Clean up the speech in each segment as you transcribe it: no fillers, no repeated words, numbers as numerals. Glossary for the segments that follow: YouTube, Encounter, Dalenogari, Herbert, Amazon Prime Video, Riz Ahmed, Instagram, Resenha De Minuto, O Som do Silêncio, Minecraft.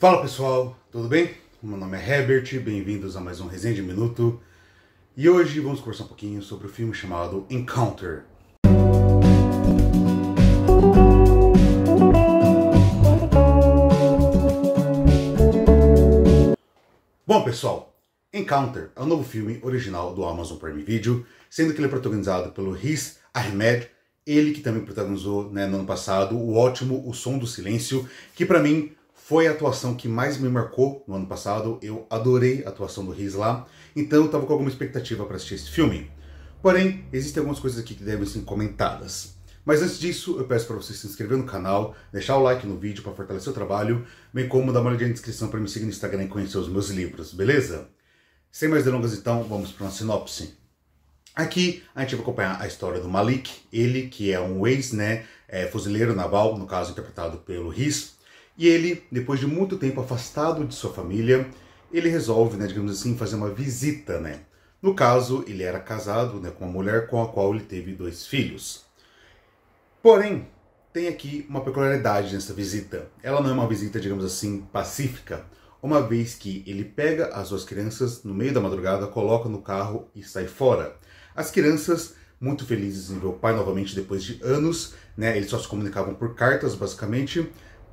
Fala pessoal, tudo bem? Meu nome é Herbert, bem-vindos a mais um Resenha de Minuto. E hoje vamos conversar um pouquinho sobre o filme chamado Encounter. Bom pessoal, Encounter é um novo filme original do Amazon Prime Video, sendo que ele é protagonizado pelo Riz Ahmed, ele que também protagonizou no ano passado o ótimo O Som do Silêncio, que pra mim foi a atuação que mais me marcou no ano passado. Eu adorei a atuação do Riz lá, então eu estava com alguma expectativa para assistir esse filme. Porém, existem algumas coisas aqui que devem ser comentadas. Mas antes disso, eu peço para você se inscrever no canal, deixar o like no vídeo para fortalecer o trabalho, bem como dar uma olhadinha na descrição para me seguir no Instagram e conhecer os meus livros, beleza? Sem mais delongas então, vamos para uma sinopse. Aqui a gente vai acompanhar a história do Malik, ele que é um ex-fuzileiro naval, no caso interpretado pelo Riz. E ele, depois de muito tempo afastado de sua família, ele resolve, digamos assim, fazer uma visita, No caso, ele era casado com uma mulher com a qual ele teve 2 filhos. Porém, tem aqui uma peculiaridade nessa visita. Ela não é uma visita, digamos assim, pacífica, uma vez que ele pega as 2 crianças no meio da madrugada, coloca no carro e sai fora. As crianças, muito felizes em ver o pai novamente depois de anos, Eles só se comunicavam por cartas, basicamente.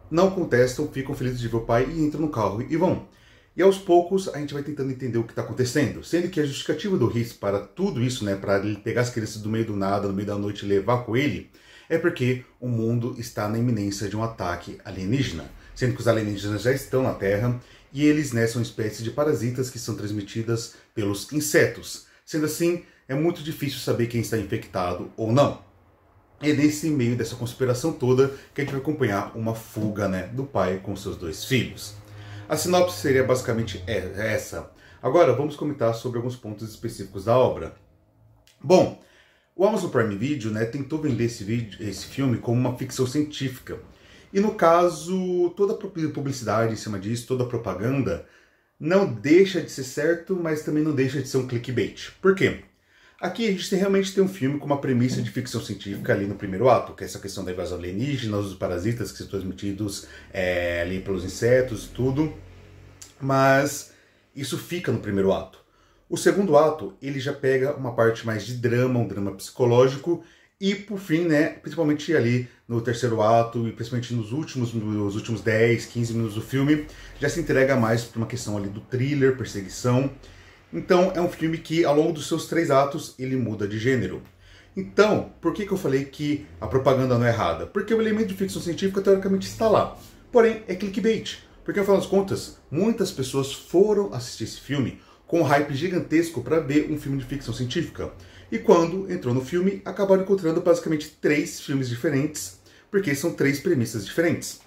Não contestam, ficam felizes de ver o pai e entram no carro e vão. E aos poucos a gente vai tentando entender o que está acontecendo, sendo que a justificativa do Riz para tudo isso, para ele pegar as crianças do meio do nada, no meio da noite e levar com ele, é porque o mundo está na iminência de um ataque alienígena, sendo que os alienígenas já estão na Terra e eles são espécies de parasitas que são transmitidas pelos insetos. Sendo assim, é muito difícil saber quem está infectado ou não. É nesse meio dessa conspiração toda que a gente vai acompanhar uma fuga do pai com seus 2 filhos. A sinopse seria basicamente essa. Agora vamos comentar sobre alguns pontos específicos da obra. Bom, o Amazon Prime Video tentou vender esse filme como uma ficção científica. E no caso, toda a publicidade em cima disso, toda a propaganda, não deixa de ser certo, mas também não deixa de ser um clickbait. Por quê? Aqui a gente realmente tem um filme com uma premissa de ficção científica ali no primeiro ato, que é essa questão da invasão alienígena, os parasitas que são transmitidos ali pelos insetos e tudo, mas isso fica no primeiro ato. O segundo ato, ele já pega uma parte mais de drama, um drama psicológico, e por fim, principalmente ali no terceiro ato e principalmente nos últimos 10, 15 minutos do filme, já se entrega mais para uma questão ali do thriller, perseguição. Então, é um filme que, ao longo dos seus 3 atos, ele muda de gênero. Então, por que eu falei que a propaganda não é errada? Porque o elemento de ficção científica, teoricamente, está lá. Porém, é clickbait. Porque, afinal das contas, muitas pessoas foram assistir esse filme com um hype gigantesco para ver um filme de ficção científica. E quando entrou no filme, acabaram encontrando, basicamente, 3 filmes diferentes, porque são 3 premissas diferentes.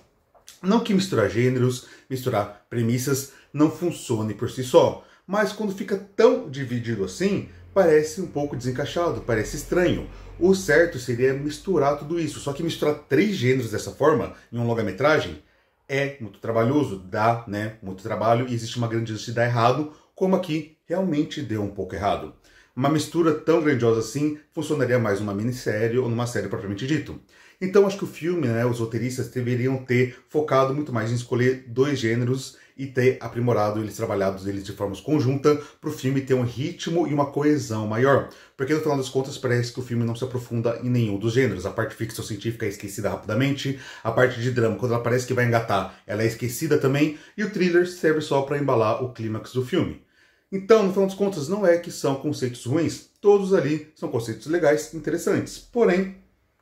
Não que misturar gêneros, misturar premissas, não funcione por si só. Mas quando fica tão dividido assim, parece um pouco desencaixado, parece estranho. O certo seria misturar tudo isso, só que misturar 3 gêneros dessa forma, em um longa-metragem, é muito trabalhoso, dá muito trabalho e existe uma grande chance de dar errado, como aqui realmente deu um pouco errado. Uma mistura tão grandiosa assim funcionaria mais numa minissérie ou numa série propriamente dito. Então acho que o filme, os roteiristas deveriam ter focado muito mais em escolher 2 gêneros e ter aprimorado eles, trabalhados eles de forma conjunta, para o filme ter um ritmo e uma coesão maior. Porque no final das contas parece que o filme não se aprofunda em nenhum dos gêneros. A parte ficção científica é esquecida rapidamente, a parte de drama, quando ela parece que vai engatar, ela é esquecida também, e o thriller serve só para embalar o clímax do filme. Então, no final das contas, não é que são conceitos ruins, todos ali são conceitos legais, interessantes, porém,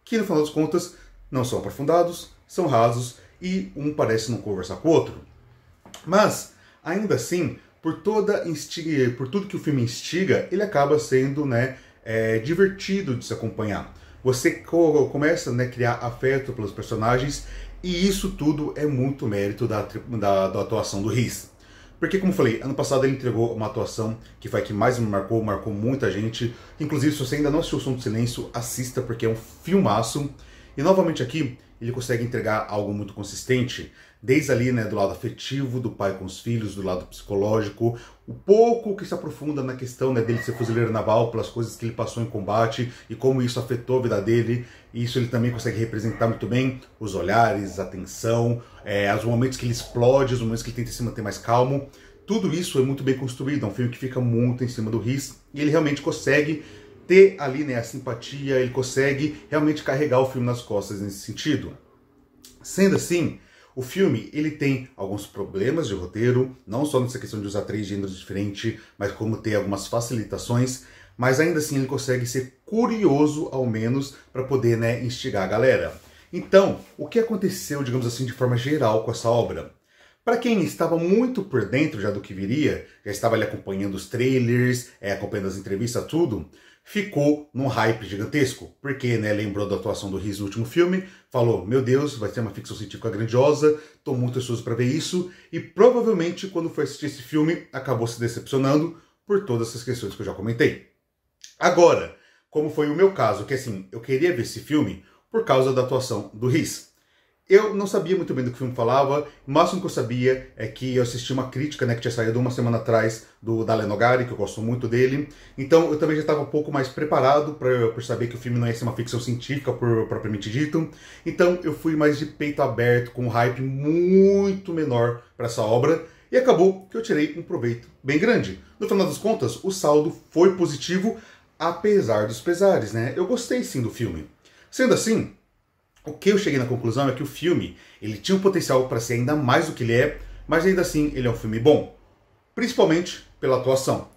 que no final das contas não são aprofundados, são rasos e um parece não conversar com o outro. Mas, ainda assim, por tudo que o filme instiga, ele acaba sendo divertido de se acompanhar. Você começa a criar afeto pelos personagens e isso tudo é muito mérito da atuação do Riz. Porque, como eu falei, ano passado ele entregou uma atuação que foi a que mais me marcou, marcou muita gente. Inclusive, se você ainda não assistiu O Som do Silêncio, assista, porque é um filmaço. E, novamente aqui, ele consegue entregar algo muito consistente, desde ali, né, do lado afetivo, do pai com os filhos, do lado psicológico, o pouco que se aprofunda na questão, né, dele ser fuzileiro naval, pelas coisas que ele passou em combate e como isso afetou a vida dele, e isso ele também consegue representar muito bem, os olhares, a atenção, os momentos que ele explode, os momentos que ele tenta se manter mais calmo, tudo isso é muito bem construído, é um filme que fica muito em cima do Riz, e ele realmente consegue ter ali, né, a simpatia, ele consegue realmente carregar o filme nas costas nesse sentido. Sendo assim, o filme ele tem alguns problemas de roteiro, não só nessa questão de usar 3 gêneros diferentes, mas como ter algumas facilitações, mas ainda assim ele consegue ser curioso, ao menos, para poder, né, instigar a galera. Então, o que aconteceu, digamos assim, de forma geral com essa obra? Para quem estava muito por dentro já do que viria, já estava ali acompanhando os trailers, acompanhando as entrevistas, tudo, ficou num hype gigantesco, porque, né, lembrou da atuação do Riz no último filme, falou, meu Deus, vai ser uma ficção científica grandiosa, tô muito ansioso para ver isso, e provavelmente quando foi assistir esse filme, acabou se decepcionando por todas essas questões que eu já comentei. Agora, como foi o meu caso, que assim, eu queria ver esse filme por causa da atuação do Riz. Eu não sabia muito bem do que o filme falava, o máximo que eu sabia é que eu assisti uma crítica, né, que tinha saído uma semana atrás do Dalenogari, que eu gosto muito dele, então eu também já estava um pouco mais preparado por saber que o filme não ia ser uma ficção científica propriamente dito, então eu fui mais de peito aberto, com um hype muito menor para essa obra, e acabou que eu tirei um proveito bem grande. No final das contas, o saldo foi positivo, apesar dos pesares, né? Eu gostei sim do filme. Sendo assim, o que eu cheguei na conclusão é que o filme ele tinha um potencial para ser ainda mais do que ele é, mas ainda assim ele é um filme bom, principalmente pela atuação.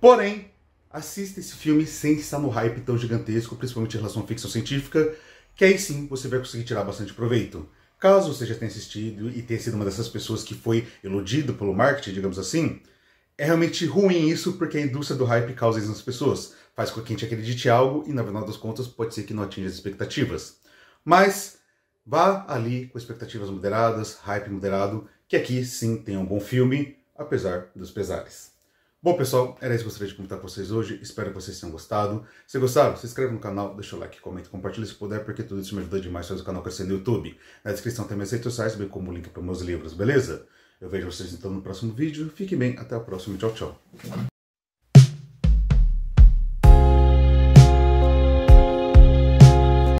Porém, assista esse filme sem estar no hype tão gigantesco, principalmente em relação à ficção científica, que aí sim você vai conseguir tirar bastante proveito. Caso você já tenha assistido e tenha sido uma dessas pessoas que foi iludido pelo marketing, digamos assim, é realmente ruim isso porque a indústria do hype causa isso nas pessoas, faz com que a gente acredite em algo e, na verdade das contas, pode ser que não atinja as expectativas. Mas vá ali com expectativas moderadas, hype moderado, que aqui sim tem um bom filme, apesar dos pesares. Bom pessoal, era isso que eu gostaria de comentar com vocês hoje, espero que vocês tenham gostado. Se gostaram, se inscreve no canal, deixa o like, comenta, compartilha se puder, porque tudo isso me ajuda demais a fazer o canal crescer no YouTube. Na descrição tem minhas redes sociais, bem como o link para meus livros, beleza? Eu vejo vocês então no próximo vídeo, fiquem bem, até a próxima, tchau, tchau.